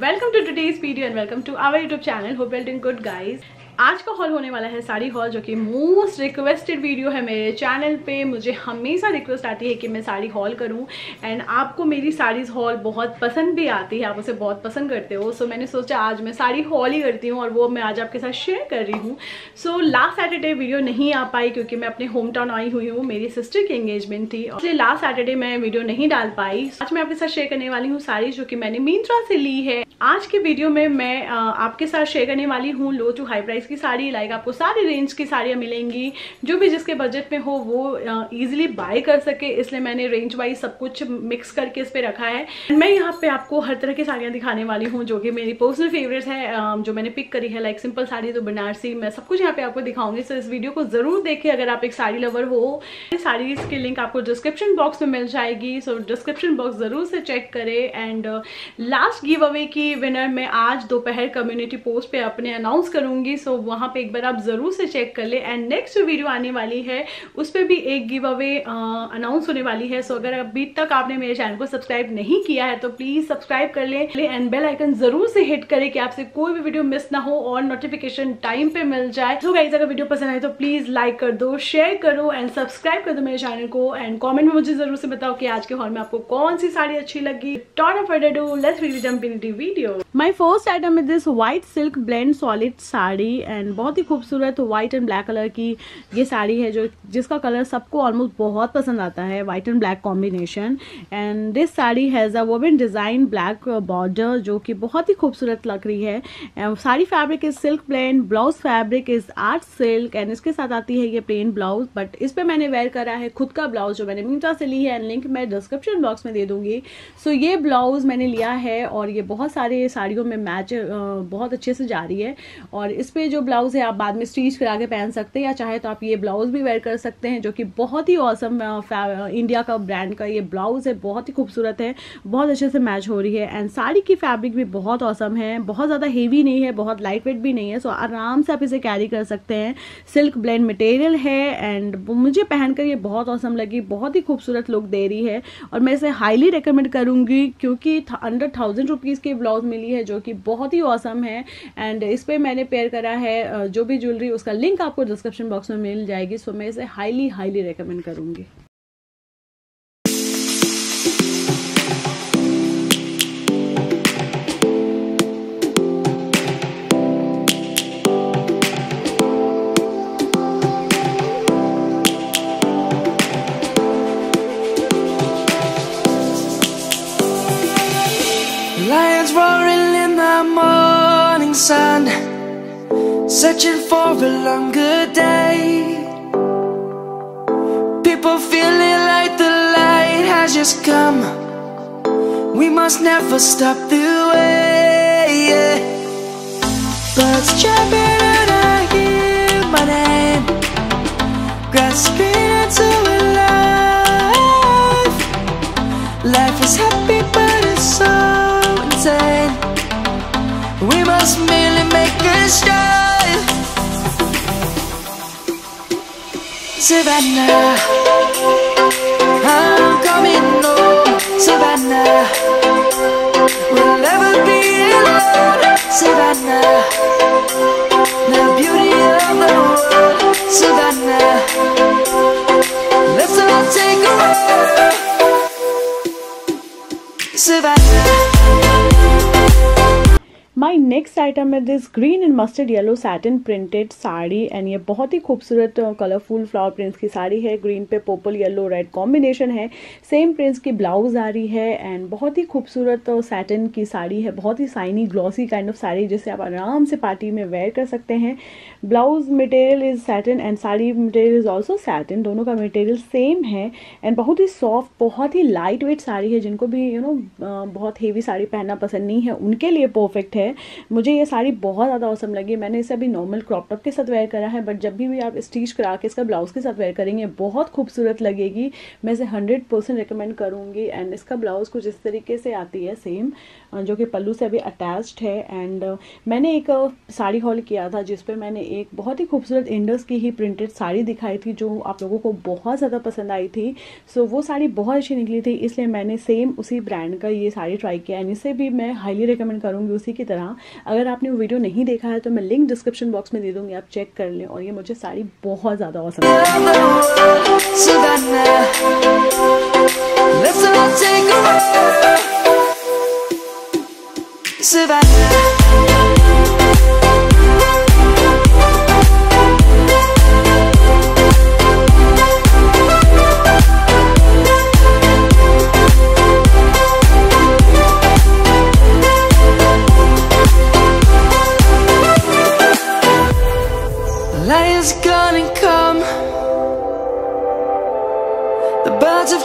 Welcome to today's video and welcome to our YouTube channel hope you are doing good guys. आज का hall होने वाला है sari hall, जो कि मोस्ट रिक्वेस्टेड वीडियो है मेरे चैनल पे। मुझे हमेशा रिक्वेस्ट आती है कि मैं साड़ी हॉल करूं एंड आपको मेरी साड़ीज़ हॉल बहुत पसंद भी आती है, आप उसे बहुत पसंद करते हो। सो मैंने सोचा आज मैं साड़ी हॉल ही करती हूं और वो मैं आज आपके साथ शेयर कर रही हूँ। सो लास्ट सैटरडे वीडियो नहीं आ पाई क्योंकि मैं अपने होम टाउन आई हुई हूँ, मेरी सिस्टर की एंगेजमेंट थी, इसलिए लास्ट सैटरडे मैं वीडियो नहीं डाल पाई। आज मैं आपके साथ शेयर करने वाली हूँ साड़ीज़ जो कि मैंने मिंत्रा से ली है। आज के वीडियो में मैं आपके साथ शेयर करने वाली हूँ लो टू हाई प्राइस की साड़ी। लाइक आपको सारी रेंज की साड़ियाँ मिलेंगी, जो भी जिसके बजट में हो वो इजीली बाय कर सके, इसलिए मैंने रेंज वाइज सब कुछ मिक्स करके इस पे रखा है। मैं यहाँ पे आपको हर तरह की साड़ियाँ दिखाने वाली हूँ जो कि मेरी पर्सनल फेवरेट्स है, जो मैंने पिक करी है। लाइक सिंपल साड़ी तो बनारसी, मैं सब कुछ यहाँ पे आपको दिखाऊंगी। सो इस वीडियो को जरूर देखें अगर आप एक साड़ी लवर हो। साड़ीज की लिंक आपको डिस्क्रिप्शन बॉक्स में मिल जाएगी, सो डिस्क्रिप्शन बॉक्स जरूर से चेक करें। एंड लास्ट गिव अवे की विनर मैं आज दोपहर कम्युनिटी पोस्ट पे अपने अनाउंस करूंगी, सो वहाँ पे एक बार आप ज़रूर से चेक कर ले। एंड नेक्स्ट वीडियो आने वाली है उस पर भी एक गिव अवे अनाउंस होने वाली है। सो अगर अभी तक आपने मेरे चैनल को सब्सक्राइब नहीं किया है तो प्लीज़ सब्सक्राइब कर ले एंड बेल आइकन ज़रूर से हिट करें कि आपसे कोई भी वीडियो मिस ना हो और नोटिफिकेशन टाइम पे मिल जाए। सो गाइस अगर वीडियो पसंद आए तो प्लीज़ लाइक कर दो, शेयर करो एंड सब्सक्राइब कर दो मेरे चैनल को। एंड कॉमेंट में मुझे ज़रूर से बताओ कि आज के हॉल में आपको कौन सी साड़ी अच्छी लगी। Video my first item is this white silk blend solid sari and बहुत ही खूबसूरत व्हाइट एंड ब्लैक कलर की ये साड़ी है, जो जिसका कलर सबको ऑलमोस्ट बहुत पसंद आता है, white and black combination. And this sari has a woven design black border जो कि बहुत ही खूबसूरत लग रही है। And sari fabric is silk plain, blouse fabric is art silk and इसके साथ आती है ये प्लेन ब्लाउज, बट इस पर मैंने वेयर करा है खुद का ब्लाउज जो मैंने मिंत्रा से ली है एंड लिंक मैं डिस्क्रिप्शन बॉक्स में दे दूंगी। सो ये ब्लाउज मैंने लिया है और ये बहुत सारे साड़ियों में मैच बहुत अच्छे से जा रही है। और इस पे जो ब्लाउज़ है आप बाद में स्टिच करा के पहन सकते हैं, या चाहे तो आप ये ब्लाउज़ भी वेयर कर सकते हैं, जो कि बहुत ही ऑसम इंडिया का ब्रांड का ये ब्लाउज़ है, बहुत ही खूबसूरत है, बहुत अच्छे से मैच हो रही है। एंड साड़ी की फैब्रिक भी बहुत ऑसम है, बहुत ज़्यादा हेवी नहीं है, बहुत लाइट वेट भी नहीं है, सो आराम से आप इसे कैरी कर सकते हैं। सिल्क ब्लेंड मटेरियल है एंड मुझे पहनकर ये बहुत ऑसम लगी, बहुत ही खूबसूरत लुक दे रही है और मैं इसे हाईली रिकमेंड करूँगी क्योंकि अंडर 1000 रुपीज़ की ब्लाउज मिली है जो कि बहुत ही ऑसम है। एंड इस पे मैंने पेयर करा है जो भी ज्वेलरी, उसका लिंक आपको डिस्क्रिप्शन बॉक्स में मिल जाएगी। सो मैं इसे हाईली रेकमेंड करूँगी। Lions roaring in the morning sun, searching for a longer day. People feeling like the light has just come, we must never stop the way, yeah. Birds chirping and I hear my name, grasping into a life. Life is happy but it's so, we must merely make a start. Savannah, I'm coming home. Savannah, we'll never be alone. Savannah, the beauty of the world. Savannah, let's all take a walk. Savannah. My next item है this green and mustard yellow satin printed sari and ये बहुत ही खूबसूरत colourful flower prints की साड़ी है। Green पे purple yellow red combination है, same prints की ब्लाउज आ रही है एंड बहुत ही खूबसूरत सैटिन की साड़ी है, बहुत ही shiny glossy kind of sari जिसे आप आराम से पार्टी में वेयर कर सकते हैं। Blouse material is satin and sari material is also satin, दोनों का मटेरियल सेम है एंड बहुत ही सॉफ्ट, बहुत ही लाइट वेट साड़ी है। जिनको भी यू नो बहुत हेवी साड़ी पहनना पसंद नहीं है उनके लिए परफेक्ट है। है। मुझे ये साड़ी बहुत ज़्यादा औसम लगी। मैंने इसे अभी नॉर्मल क्रॉप टॉप के साथ वेयर करा है, बट जब भी आप स्टिच करा के इसका ब्लाउज़ के साथ वेयर करेंगे बहुत खूबसूरत लगेगी। मैं इसे 100% रिकमेंड करूँगी। एंड इसका ब्लाउज़ कुछ इस तरीके से आती है सेम, जो कि पल्लू से अभी अटैच्ड है। एंड मैंने एक साड़ी हॉल किया था जिस पर मैंने एक बहुत ही खूबसूरत इंडस की ही प्रिंटेड साड़ी दिखाई थी जो आप लोगों को बहुत ज़्यादा पसंद आई थी। सो वो साड़ी बहुत अच्छी निकली थी, इसलिए मैंने सेम उसी ब्रांड का ये साड़ी ट्राई किया एंड इसे भी मैं हाईली रिकमेंड करूँगी उसी की तरह। अगर आपने वो वीडियो नहीं देखा है तो मैं लिंक डिस्क्रिप्शन बॉक्स में दे दूँगी, आप चेक कर लें। और ये मुझे साड़ी बहुत ज़्यादा पसंद आई। Light is gonna come, the birds have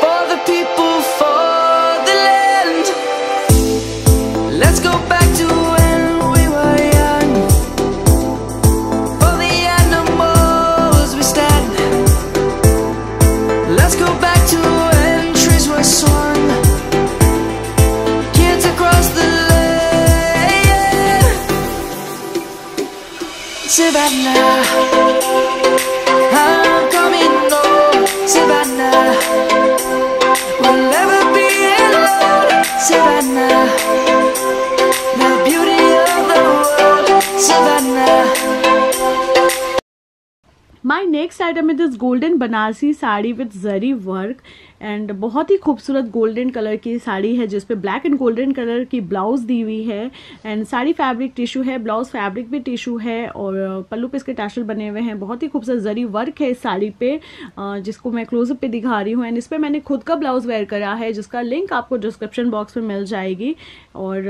for the people, for the land. Let's go back. Savannah, I'm coming home. Savannah, we'll never be alone. Savannah, the beauty of the world. Savannah. My next item is this golden Banarasi sari with zari work. And बहुत ही खूबसूरत golden colour की साड़ी है जिस पे black and golden colour की blouse दी हुई है। एंड साड़ी फैब्रिक टिश्यू है, ब्लाउज फैब्रिक भी टिश्यू है और पल्लू पे इसके टैसल बने हुए हैं। बहुत ही खूबसूरत जरी वर्क है इस साड़ी पे जिसको मैं क्लोजअप पे दिखा रही हूँ। एंड इस पर मैंने खुद का ब्लाउज वेयर करा है जिसका लिंक आपको डिस्क्रिप्शन बॉक्स में मिल जाएगी। और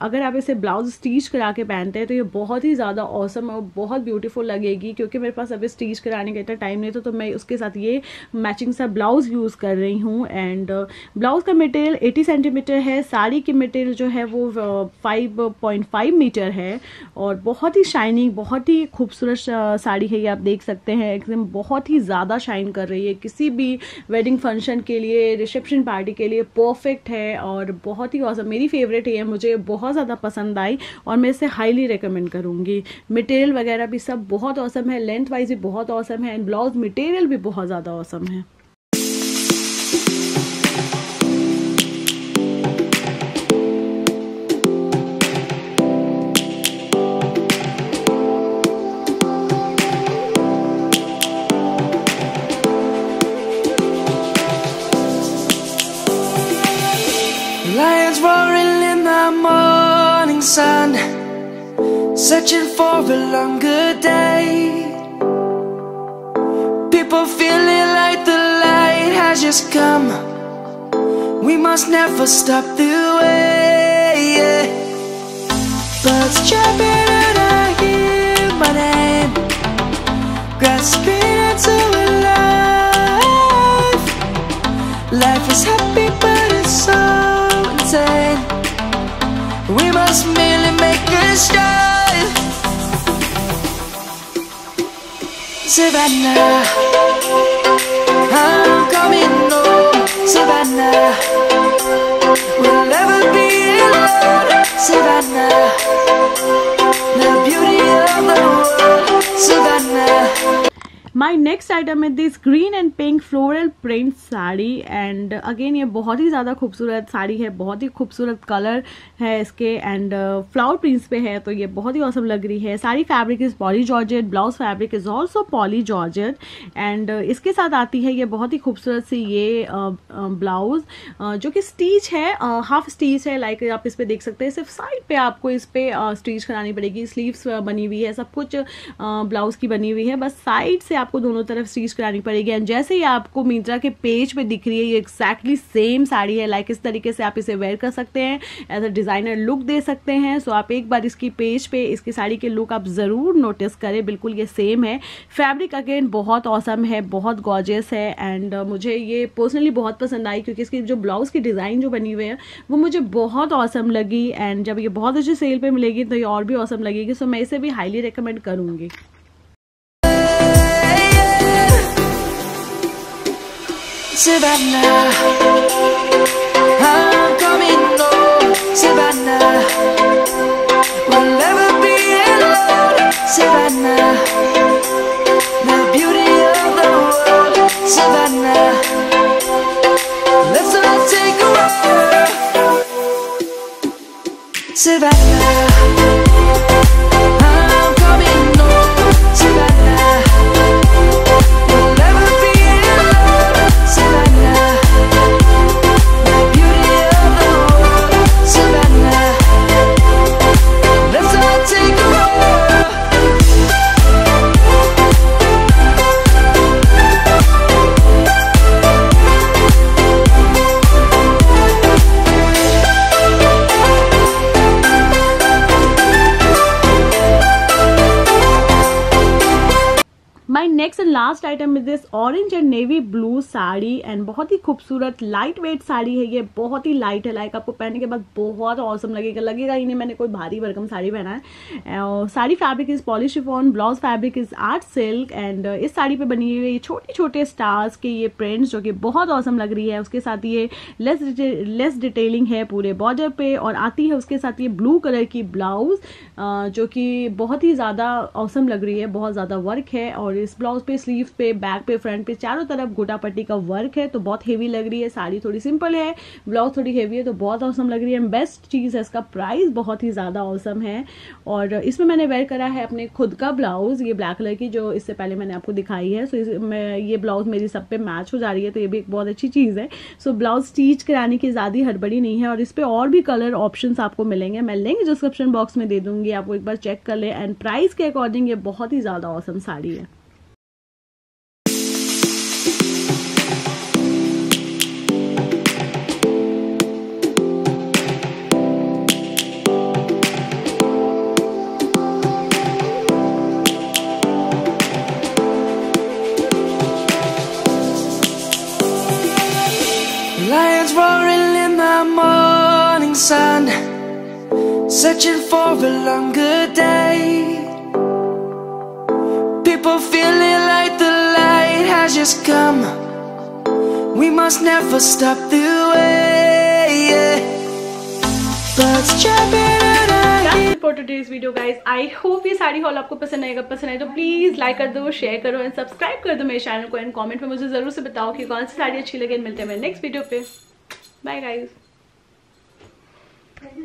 अगर आप इसे ब्लाउज स्टिच करा के पहनते हैं तो ये बहुत ही ज़्यादा औसम और बहुत ब्यूटीफुल लगेगी। क्योंकि मेरे पास अभी स्टिच कराने का इतना टाइम नहीं था तो मैं उसके साथ ये मैचिंग सा ब्लाउज यूज़ कर रही हूँ। एंड ब्लाउज का मटेरियल 80 सेंटीमीटर है, साड़ी की मटेरियल जो है वो 5.5 मीटर है। और बहुत ही शाइनिंग, बहुत ही खूबसूरत साड़ी है, ये आप देख सकते हैं। एकदम बहुत ही ज़्यादा शाइन कर रही है, किसी भी वेडिंग फंक्शन के लिए, रिसेप्शन पार्टी के लिए परफेक्ट है और बहुत ही ऑसम। मेरी फेवरेट है, मुझे बहुत ज़्यादा पसंद आई और मैं इसे हाईली रिकमेंड करूँगी। मटेरियल वगैरह भी सब बहुत ऑसम है, लेंथ वाइज भी बहुत ऑसम है एंड ब्लाउज मटेरियल भी बहुत ज़्यादा ऑसम है। Lions roaring in the morning sun, searching for a longer day. People feeling like the light has just come. We must never stop the way, yeah. Birds chirping and I hear my name, grasping into a life. Life is happy but it's so insane. We must merely make a start. Savannah, I'm coming home. Savannah, we'll never be alone. Savannah, the beauty of the world. Savannah. My next item है this green and pink floral print sari. And again ये बहुत ही ज़्यादा खूबसूरत साड़ी है, बहुत ही खूबसूरत colour है इसके एंड फ्लावर प्रिंट्स पे है तो ये बहुत ही औसम लग रही है। Sari fabric is poly georgette, blouse fabric is also poly georgette. And इसके साथ आती है ये बहुत ही खूबसूरत सी ये ब्लाउज जो कि स्टीच है, हाफ स्टीच है। लाइक आप इस पर देख सकते हैं, सिर्फ साइड पर आपको इस पर स्टीच करानी पड़ेगी। स्लीव्स बनी हुई है, सब कुछ ब्लाउज की बनी हुई है, बस साइड से आपको दोनों दोनों तरफ स्टिच करानी पड़ेगी। एंड जैसे ही आपको मिंत्रा के पेज पे दिख रही है, ये एक्जैक्टली सेम साड़ी है। लाइक इस तरीके से आप इसे वेयर कर सकते हैं, एज अ डिज़ाइनर लुक दे सकते हैं। सो आप एक बार इसकी पेज पे इसकी साड़ी के लुक आप ज़रूर नोटिस करें, बिल्कुल ये सेम है। फैब्रिक अगेन बहुत औसम है, बहुत गॉर्जियस है एंड मुझे ये पर्सनली बहुत पसंद आई, क्योंकि इसकी जो ब्लाउज़ की डिज़ाइन जो बनी हुई है वो मुझे बहुत औसम लगी। एंड जब ये बहुत अच्छी सेल पर मिलेगी तो ये और भी औसम लगेगी। सो मैं इसे भी हाईली रिकमेंड करूँगी। Savannah, I'm coming home. Savannah, we'll never be alone. Savannah, the beauty of the world. Savannah, let's all take a walk. Savannah. Next and last item is this orange and navy blue sari and बहुत ही खूबसूरत light weight sari है। ये बहुत ही light है, like आपको पहनने के बाद बहुत औसम लगेगा ही नहीं मैंने कोई भारी भरकम साड़ी पहना है। Sari fabric is polish chiffon, blouse fabric is art silk and इस साड़ी पे बनी हुई ये छोटे छोटे स्टार्स के ये प्रिंट्स जो कि बहुत औसम लग रही है। उसके साथ ये लेस डिटेलिंग है पूरे बॉर्डर पे और आती है उसके साथ ये ब्लू कलर की ब्लाउज जो कि बहुत ही ज़्यादा औसम लग रही है। बहुत ज़्यादा वर्क है और इस ब्लाउज पे, स्लीव्स पे, बैक पे, फ्रंट पे चारों तरफ गोटा पट्टी का वर्क है, तो बहुत हेवी लग रही है। साड़ी थोड़ी सिंपल है, ब्लाउज थोड़ी हेवी है, तो बहुत औसम लग रही है। बेस्ट चीज़ है इसका प्राइस बहुत ही ज़्यादा औसम है। और इसमें मैंने वेयर करा है अपने खुद का ब्लाउज, ये ब्लैक कलर की जो इससे पहले मैंने आपको दिखाई है। सो ये ब्लाउज मेरी सब पे मैच हो जा रही है, तो ये भी एक बहुत अच्छी चीज़ है। सो ब्लाउज स्टिच कराने की ज़्यादा हड़बड़ी नहीं है और इस पर और भी कलर ऑप्शन आपको मिलेंगे। मैं लिंक डिस्क्रिप्शन बॉक्स में दे दूँगी, आपको एक बार चेक कर लें। एंड प्राइस के अकॉर्डिंग ये बहुत ही ज़्यादा औसम साड़ी है। Lions roaring in the morning sun, searching for a longer day. People feeling like the light has just come. We must never stop the way, yeah. Birds chirping. For today's video guys, I hope ये sari hall आपको पसंद आएगा। पसंद आए तो please like कर दो, share करो एंड सब्सक्राइब कर दो मेरे चैनल को। एंड कमेंट में मुझे जरूर से बताओ कि कौन सी साड़ी अच्छी लगे। मिलते हैं मेरे नेक्स्ट वीडियो पे। Bye guys.